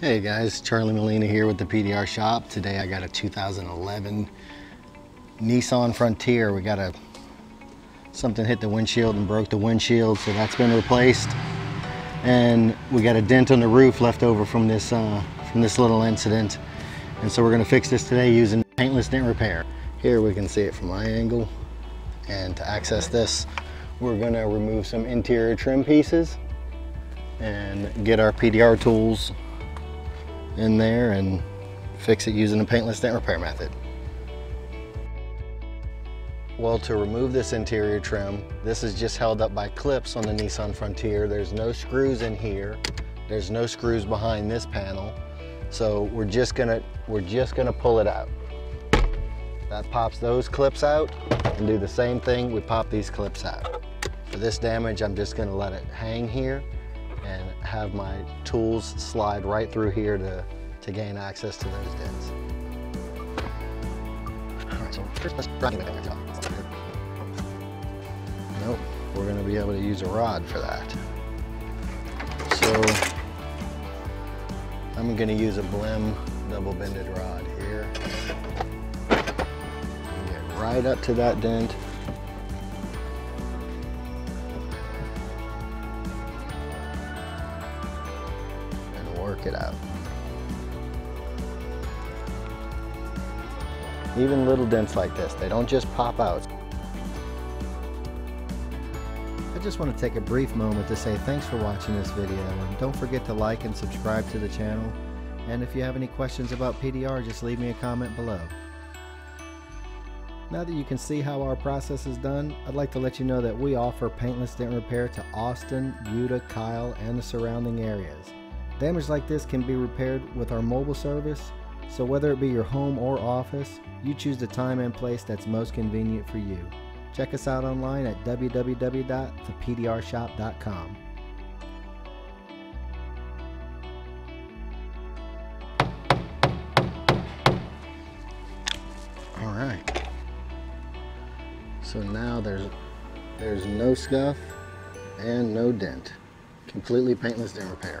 Hey guys, Charlie Molina here with the PDR Shop. Today I got a 2011 Nissan Frontier. We got something hit the windshield and broke the windshield, so that's been replaced. And we got a dent on the roof left over from this little incident. And so we're gonna fix this today using paintless dent repair. Here we can see it from my angle. And to access this, we're gonna remove some interior trim pieces and get our PDR tools in there and fix it using a paintless dent repair method. Well, to remove this interior trim, this is just held up by clips on the Nissan Frontier. There's no screws in here. There's no screws behind this panel. So we're just gonna pull it out. That pops those clips out, and do the same thing, we pop these clips out. For this damage, I'm just gonna let it hang here and have my tools slide right through here to gain access to those dents. All right, so first let's drag it back up. Nope, we're gonna be able to use a rod for that. So I'm gonna use a Blem double-bended rod here. Get right up to that dent. Work it out. Even little dents like this, they don't just pop out. I just want to take a brief moment to say thanks for watching this video, and don't forget to like and subscribe to the channel. And if you have any questions about PDR, just leave me a comment below. Now that you can see how our process is done, I'd like to let you know that we offer paintless dent repair to Austin, Buda, Kyle, and the surrounding areas. Damage like this can be repaired with our mobile service, so whether it be your home or office, you choose the time and place that's most convenient for you. Check us out online at www.thepdrshop.com. All right. So now there's no scuff and no dent. Completely paintless dent repair.